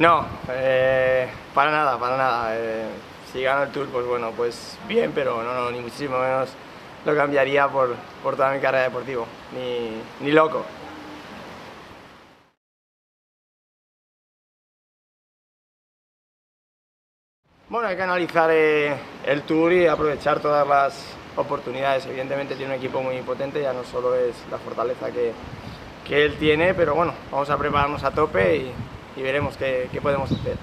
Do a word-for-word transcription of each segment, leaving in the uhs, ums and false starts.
No, eh, para nada, para nada. Eh, si gano el Tour, pues bueno, pues bien, pero no, no, ni muchísimo menos lo cambiaría por, por toda mi carrera deportiva, ni, ni loco. Bueno, hay que analizar eh, el Tour y aprovechar todas las oportunidades. Evidentemente tiene un equipo muy potente, ya no solo es la fortaleza que, que él tiene, pero bueno, vamos a prepararnos a tope y, y veremos qué, qué podemos hacer.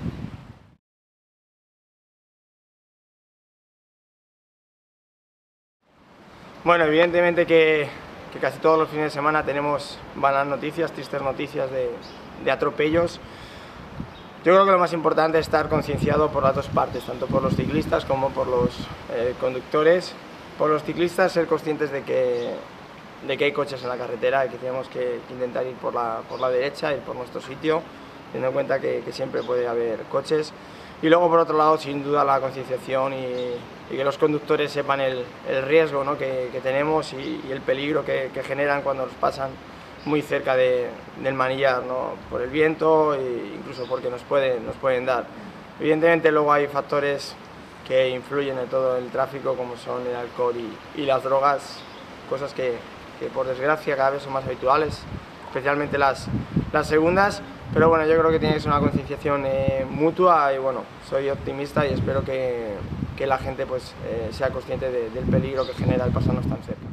Bueno, evidentemente que, que casi todos los fines de semana tenemos malas noticias, tristes noticias de, de atropellos. Yo creo que lo más importante es estar concienciado por las dos partes, tanto por los ciclistas como por los eh, conductores. Por los ciclistas, ser conscientes de que, de que hay coches en la carretera y que tenemos que intentar ir por la, por la derecha, ir por nuestro sitio, teniendo en cuenta que, que siempre puede haber coches. Y luego, por otro lado, sin duda la concienciación y, y que los conductores sepan el, el riesgo, ¿no?, que, que tenemos y, y el peligro que, que generan cuando nos pasan muy cerca de, del manillar, ¿no?, por el viento e incluso porque nos, puede, nos pueden dar. Evidentemente luego hay factores que influyen en todo el tráfico, como son el alcohol y, y las drogas, cosas que, que por desgracia cada vez son más habituales, especialmente las, las segundas, pero bueno, yo creo que tiene que ser una concienciación eh, mutua y bueno, soy optimista y espero que, que la gente pues, eh, sea consciente de, del peligro que genera el pasarnos tan cerca.